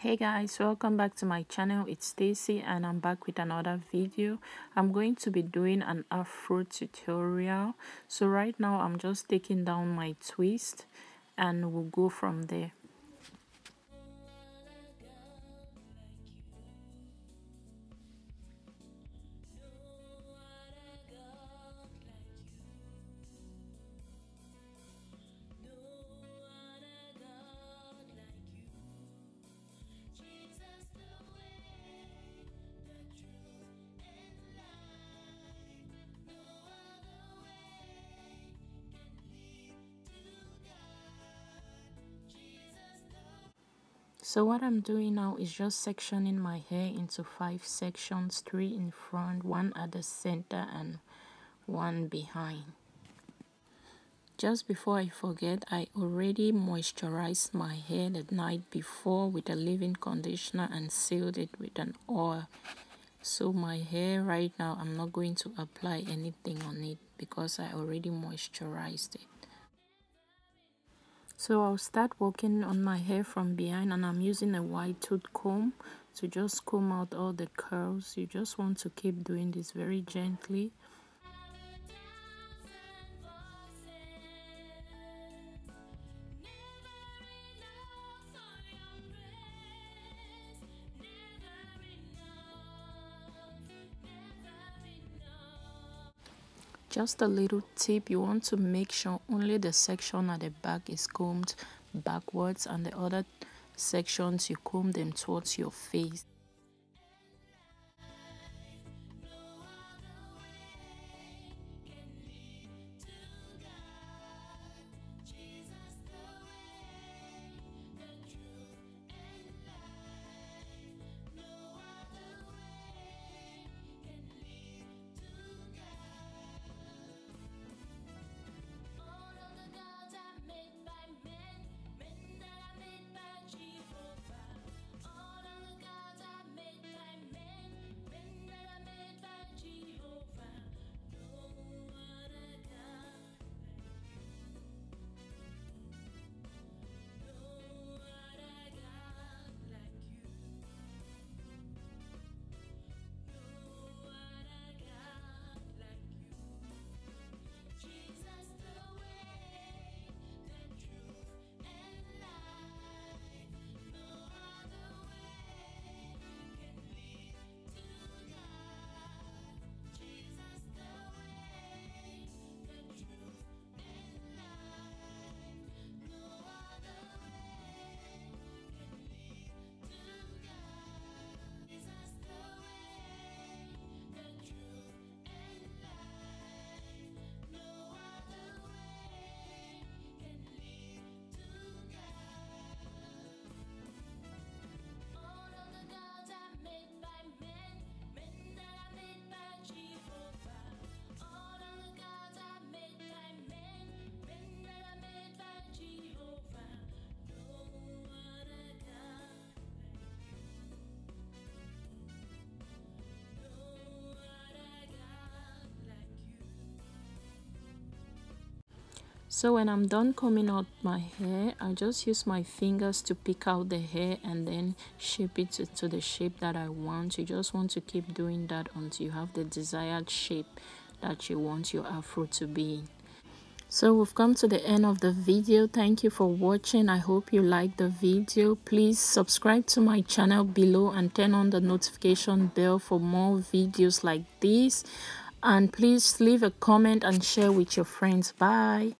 Hey guys, welcome back to my channel. It's Stacey and I'm back with another video. I'm going to be doing an afro tutorial, so right now I'm just taking down my twist and we'll go from there. So what I'm doing now is just sectioning my hair into 5 sections, 3 in front, 1 at the center and 1 behind. Just before I forget, I already moisturized my hair the night before with a leave-in conditioner and sealed it with an oil. So my hair right now, I'm not going to apply anything on it because I already moisturized it. So I'll start working on my hair from behind and I'm using a wide tooth comb to just comb out all the curls. You just want to keep doing this very gently. Just a little tip, you want to make sure only the section at the back is combed backwards and the other sections you comb them towards your face. So when I'm done combing out my hair, I just use my fingers to pick out the hair and then shape it to the shape that I want. You just want to keep doing that until you have the desired shape that you want your afro to be in. So we've come to the end of the video. Thank you for watching. I hope you liked the video. Please subscribe to my channel below and turn on the notification bell for more videos like this. And please leave a comment and share with your friends. Bye.